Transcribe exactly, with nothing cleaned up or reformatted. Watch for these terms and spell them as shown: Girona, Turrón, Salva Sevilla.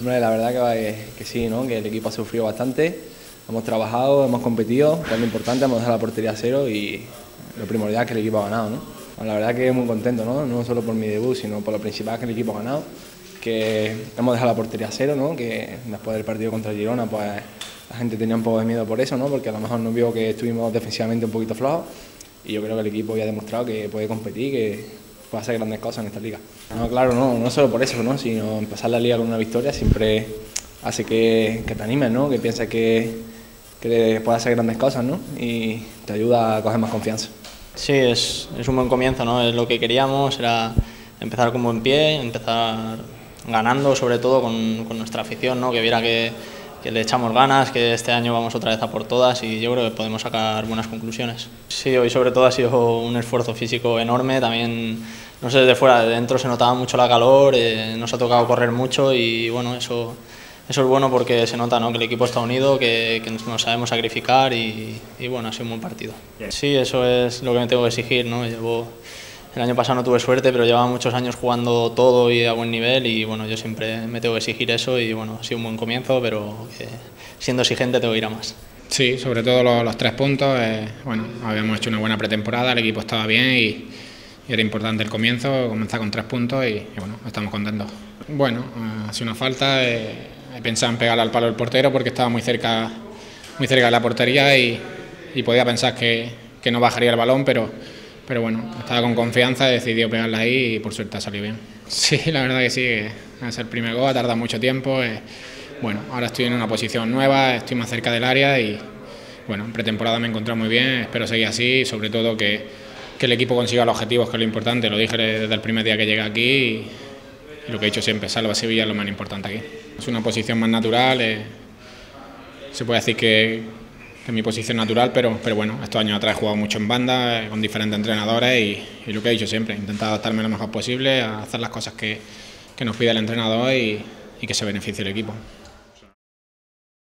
Hombre, la verdad que, que sí, ¿no? Que el equipo ha sufrido bastante, hemos trabajado, hemos competido, que es lo importante, hemos dejado la portería a cero y lo primordial es que el equipo ha ganado, ¿no? La verdad que muy contento, ¿no? No solo por mi debut, sino por lo principal que el equipo ha ganado, que hemos dejado la portería a cero, ¿no? Que después del partido contra el Girona, pues la gente tenía un poco de miedo por eso, ¿no? Porque a lo mejor nos vio que estuvimos defensivamente un poquito flojos y yo creo que el equipo ya ha demostrado que puede competir, que puede hacer grandes cosas en esta liga. No, claro, no, no solo por eso, ¿no? Sino empezar la liga con una victoria siempre hace que, que te animes, ¿no? Que pienses que, que puedes hacer grandes cosas, ¿no? Y te ayuda a coger más confianza. Sí, es, es un buen comienzo, ¿no? Es lo que queríamos, era empezar con buen pie, empezar ganando, sobre todo con, con nuestra afición, ¿no? Que viera que, que le echamos ganas, que este año vamos otra vez a por todas y yo creo que podemos sacar buenas conclusiones. Sí, hoy sobre todo ha sido un esfuerzo físico enorme, también, no sé, desde fuera, de dentro se notaba mucho la calor, eh, nos ha tocado correr mucho y bueno, eso, eso es bueno porque se nota, ¿no? Que el equipo está unido, que, que nos sabemos sacrificar y, y bueno, ha sido un buen partido. Sí, eso es lo que me tengo que exigir, ¿no? Llevo, el año pasado no tuve suerte, pero llevaba muchos años jugando todo y a buen nivel y bueno, yo siempre me tengo que exigir eso y bueno, ha sido un buen comienzo, pero eh, siendo exigente tengo que ir a más. Sí, sobre todo los, los tres puntos, eh, bueno, habíamos hecho una buena pretemporada, el equipo estaba bien y, y era importante el comienzo, comenzar con tres puntos y, y bueno, estamos contentos. Bueno, eh, ha sido una falta, eh, he pensado en pegarle al palo del portero porque estaba muy cerca, muy cerca de la portería y, y podía pensar que, que no bajaría el balón, pero... Pero bueno, estaba con confianza, decidió pegarla ahí y por suerte ha salido bien. Sí, la verdad que sí, es el primer gol, ha tardado mucho tiempo. Eh, bueno, ahora estoy en una posición nueva, estoy más cerca del área y bueno, en pretemporada me he encontrado muy bien, espero seguir así y sobre todo que, que el equipo consiga los objetivos, que es lo importante, lo dije desde el primer día que llegué aquí y, y lo que he dicho siempre, Salva Sevilla es lo más importante aquí. Es una posición más natural, eh, se puede decir que... que es mi posición natural, pero, pero bueno, estos años atrás he jugado mucho en banda, con diferentes entrenadores y, y lo que he dicho siempre, he intentado adaptarme lo mejor posible, a hacer las cosas que, que nos pide el entrenador y, y que se beneficie el equipo.